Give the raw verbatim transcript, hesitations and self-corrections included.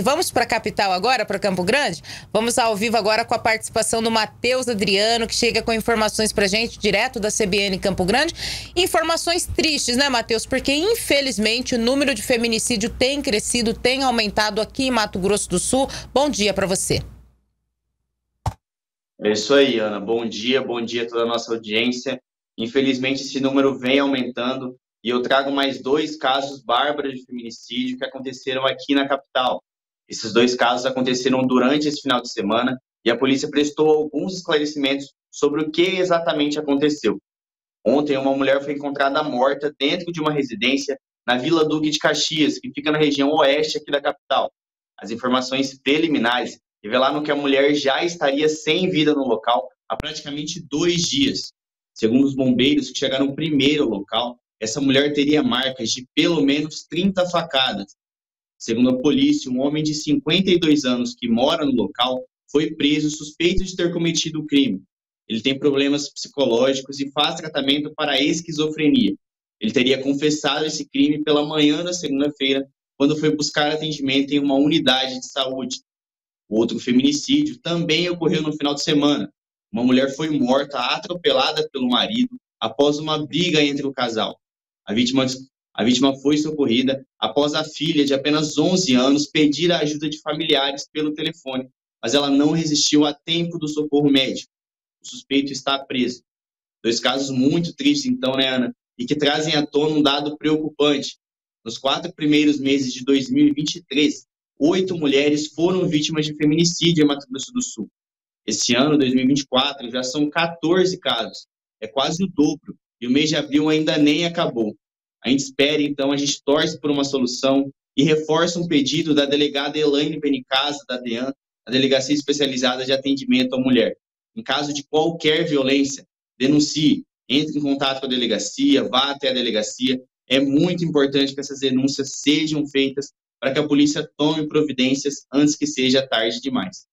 Vamos para a capital agora, para Campo Grande? Vamos ao vivo agora com a participação do Matheus Adriano, que chega com informações para a gente, direto da C B N Campo Grande. Informações tristes, né, Matheus? Porque, infelizmente, o número de feminicídio tem crescido, tem aumentado aqui em Mato Grosso do Sul. Bom dia para você. É isso aí, Ana. Bom dia, bom dia a toda a nossa audiência. Infelizmente, esse número vem aumentando e eu trago mais dois casos bárbaros de feminicídio que aconteceram aqui na capital. Esses dois casos aconteceram durante esse final de semana e a polícia prestou alguns esclarecimentos sobre o que exatamente aconteceu. Ontem, uma mulher foi encontrada morta dentro de uma residência na Vila Duque de Caxias, que fica na região oeste aqui da capital. As informações preliminares revelaram que a mulher já estaria sem vida no local há praticamente dois dias. Segundo os bombeiros que chegaram primeiro ao local, essa mulher teria marcas de pelo menos trinta facadas. Segundo a polícia, um homem de cinquenta e dois anos que mora no local foi preso suspeito de ter cometido o crime. Ele tem problemas psicológicos e faz tratamento para esquizofrenia. Ele teria confessado esse crime pela manhã da segunda-feira, quando foi buscar atendimento em uma unidade de saúde. O outro feminicídio também ocorreu no final de semana. Uma mulher foi morta, atropelada pelo marido, após uma briga entre o casal. A vítima A vítima foi socorrida após a filha de apenas onze anos pedir a ajuda de familiares pelo telefone, mas ela não resistiu a tempo do socorro médico. O suspeito está preso. Dois casos muito tristes então, né, Ana? E que trazem à tona um dado preocupante. Nos quatro primeiros meses de dois mil e vinte e três, oito mulheres foram vítimas de feminicídio em Mato Grosso do Sul. Este ano, dois mil e vinte e quatro, já são quatorze casos. É quase o dobro. E o mês de abril ainda nem acabou. A gente espera, então, a gente torce por uma solução e reforça um pedido da delegada Elaine Benicasa, da DEAN, a Delegacia Especializada de Atendimento à Mulher. Em caso de qualquer violência, denuncie, entre em contato com a delegacia, vá até a delegacia. É muito importante que essas denúncias sejam feitas para que a polícia tome providências antes que seja tarde demais.